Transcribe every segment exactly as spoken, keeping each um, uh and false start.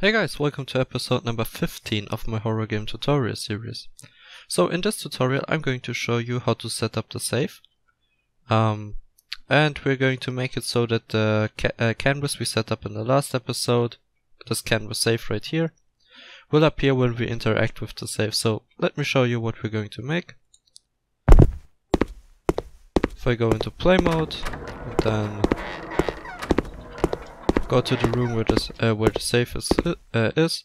Hey guys, welcome to episode number fifteen of my horror game tutorial series. So in this tutorial I'm going to show you how to set up the save. Um, and we're going to make it so that the ca uh, canvas we set up in the last episode, this canvas save right here, will appear when we interact with the save. So let me show you what we're going to make. If I go into play mode, and then go to the room where, this, uh, where the save is, uh, is.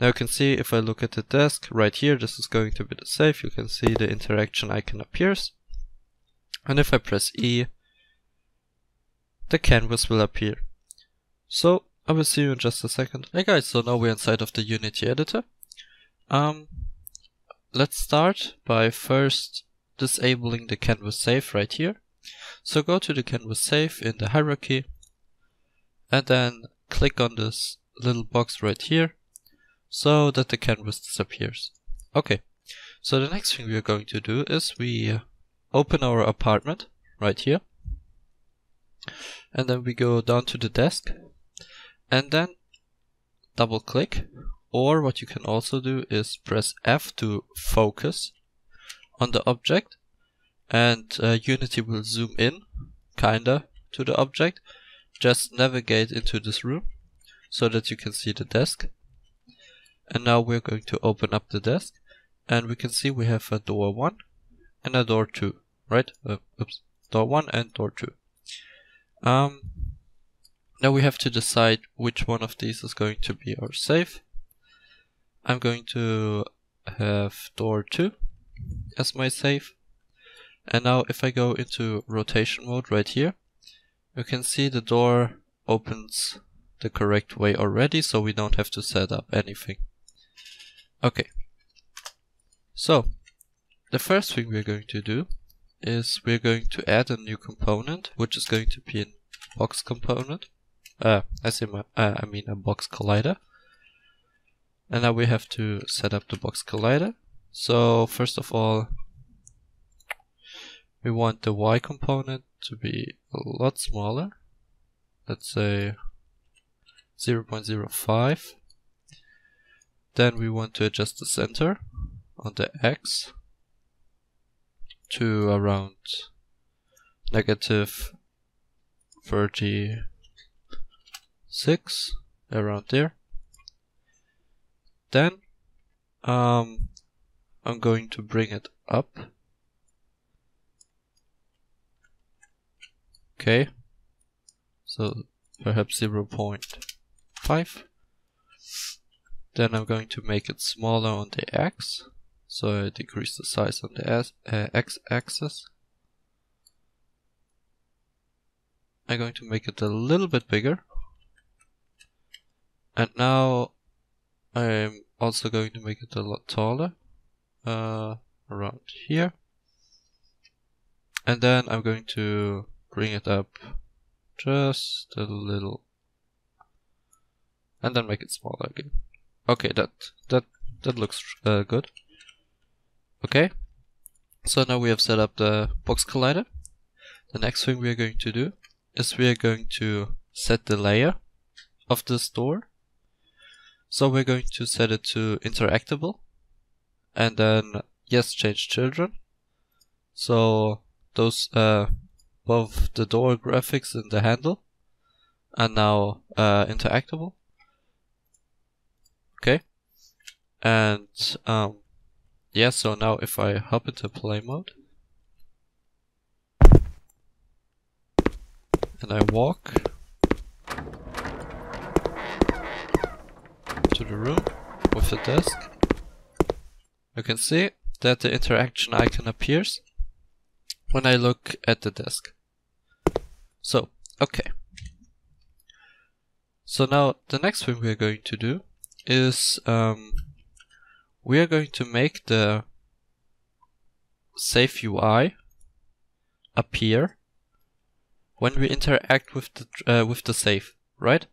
Now you can see if I look at the desk right here, this is going to be the save. You can see the interaction icon appears. And if I press E, the canvas will appear. So I will see you in just a second. Hey guys, so now we're inside of the Unity Editor. Um, let's start by first disabling the canvas save right here. So go to the canvas save in the hierarchy. And then click on this little box right here so that the canvas disappears. Okay, so the next thing we are going to do is we open our apartment right here. And then we go down to the desk and then double click. Or what you can also do is press F to focus on the object. And uh, Unity will zoom in, kinda, to the object. Just navigate into this room so that you can see the desk. And now we're going to open up the desk and we can see we have a door one and a door two, right? Uh, oops, door one and door two. Um, now we have to decide which one of these is going to be our save. I'm going to have door two as my save. And now if I go into rotation mode right here, you can see the door opens the correct way already, so we don't have to set up anything. Okay, so the first thing we're going to do is we're going to add a new component, which is going to be a box component. Uh, I, see my, uh, I mean a box collider. And now we have to set up the box collider. So first of all, we want the Y component to be a lot smaller, let's say zero point zero five. Then we want to adjust the center on the X to around negative thirty-six, around there. Then um, I'm going to bring it up. Okay, so perhaps zero point five. Then I'm going to make it smaller on the X, so I decrease the size on the S, uh, X axis. I'm going to make it a little bit bigger. And now I'm also going to make it a lot taller, uh, around here. And then I'm going to bring it up just a little and then make it smaller again. Okay, that that that looks uh, good. Okay, so now we have set up the box collider. The next thing we are going to do is we are going to set the layer of this door. So we're going to set it to interactable and then yes, change children. So those uh, both the door graphics and the handle are now uh, interactable. Okay, and um, yeah, so now if I hop into play mode and I walk to the room with the desk, you can see that the interaction icon appears when I look at the desk. So, okay. So now the next thing we are going to do is um, we are going to make the save U I appear when we interact with the uh, with the save, right?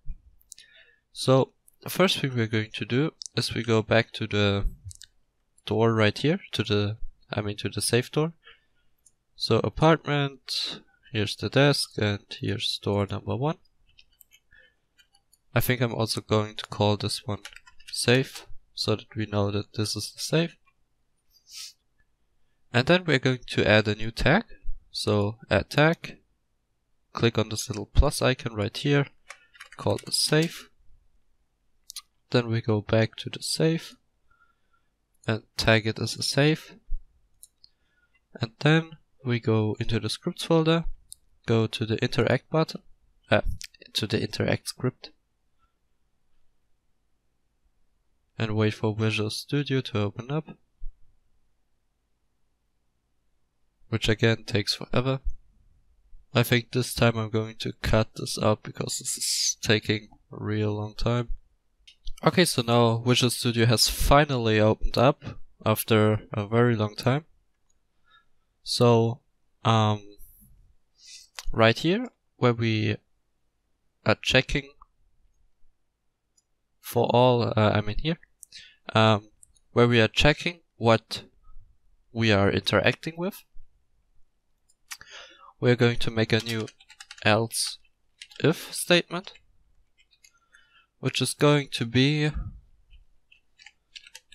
So the first thing we are going to do is we go back to the door right here, to the I mean to the save door. So apartment, here's the desk, and here's door number one. I think I'm also going to call this one save, so that we know that this is the save. And then we're going to add a new tag. So add tag, click on this little plus icon right here, call it save. Then we go back to the save and tag it as a save. And then we go into the scripts folder, go to the interact button, uh, to the interact script, and wait for Visual Studio to open up, which again takes forever. I think this time I'm going to cut this out because this is taking a real long time. Okay, so now Visual Studio has finally opened up after a very long time. So um, right here where we are checking for all, uh, I mean here, um, where we are checking what we are interacting with, we're going to make a new else if statement, which is going to be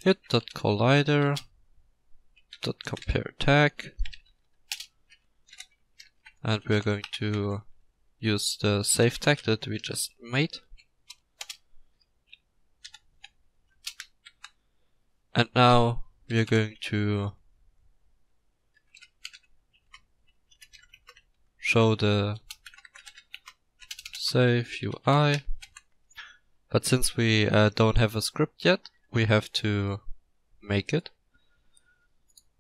hit.collider.compare tag, and we're going to use the save tag that we just made. And now we're going to show the save U I, but since we uh, don't have a script yet, we have to make it.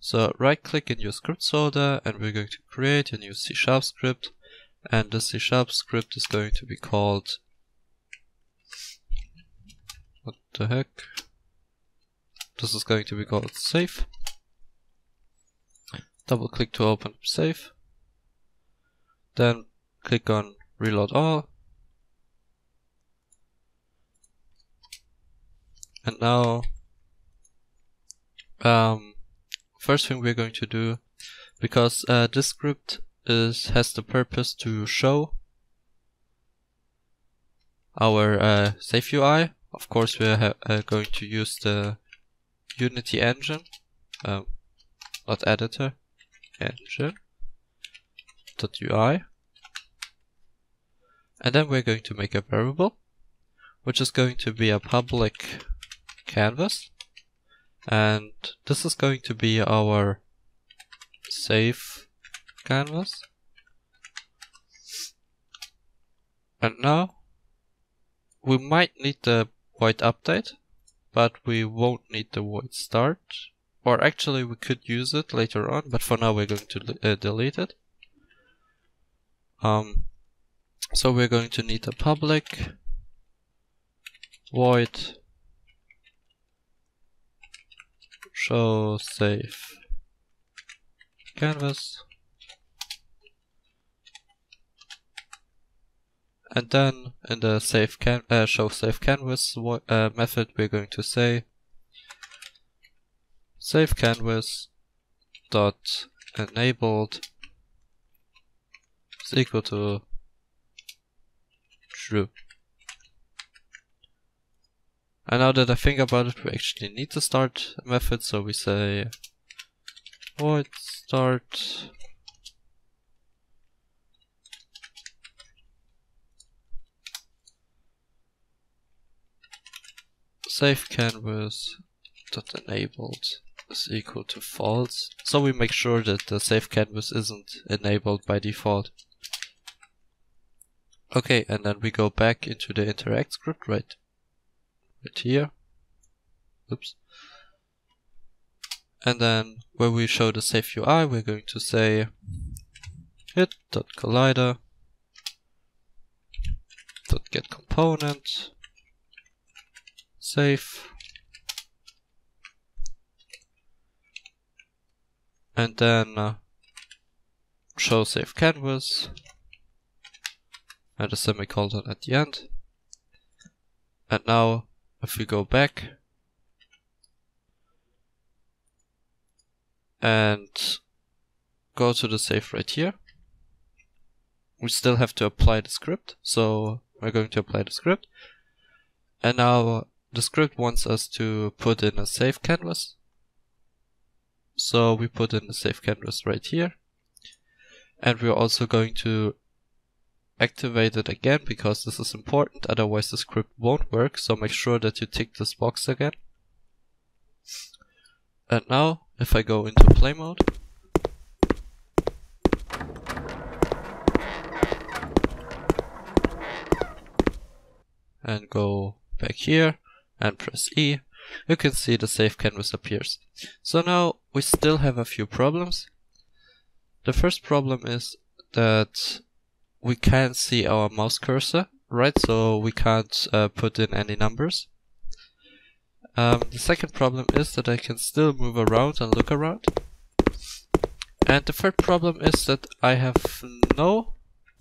So right click in your scripts folder and we're going to create a new C sharp script, and the C sharp script is going to be called, what the heck, this is going to be called save. Double click to open save. Then click on reload all. And now, um, first thing we're going to do, because uh, this script is, has the purpose to show our uh, save U I. Of course, we're uh, going to use the Unity engine, um, not editor, engine. U I, and then we're going to make a variable which is going to be a public canvas, and this is going to be our save canvas. And now we might need the void update, but we won't need the void start, or actually we could use it later on, but for now we're going to uh, delete it. Um, so we're going to need a public void show save canvas, and then in the save can uh, show save canvas uh, method we're going to say save canvas dot enabled is equal to true. And now that I think about it, we actually need the start method, so we say void start save canvas dot enabled is equal to false, so we make sure that the save canvas isn't enabled by default. Okay, and then we go back into the interact script right, right here. Oops. And then where we show the save U I, we're going to say hit.collider.getComponent save, and then uh, show save canvas. And a semicolon at the end. And now if we go back and go to the save right here, we still have to apply the script, so we're going to apply the script, And now the script wants us to put in a save canvas. So we put in the save canvas right here. And we're also going to activate it again because this is important, otherwise the script won't work. So make sure that you tick this box again. And now if I go into play mode, and go back here and press E, you can see the save canvas appears. So now we still have a few problems. The first problem is that we can't see our mouse cursor, right? So we can't uh, put in any numbers. Um, the second problem is that I can still move around and look around. And the third problem is that I have no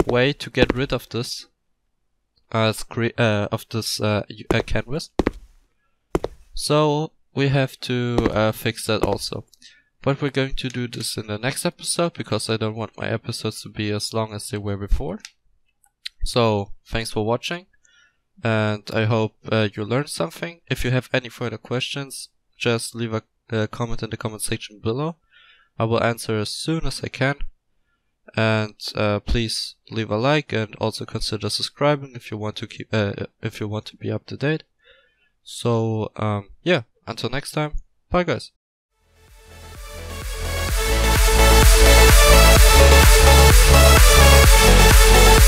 way to get rid of this uh, screen, uh, of this uh, uh, canvas. So we have to uh, fix that also. But we're going to do this in the next episode because I don't want my episodes to be as long as they were before. So thanks for watching. And I hope uh, you learned something. If you have any further questions, just leave a uh, comment in the comment section below. I will answer as soon as I can. And uh, please leave a like and also consider subscribing if you want to keep uh, if you want to be up to date. So um, yeah, until next time, bye guys. We'll be right back.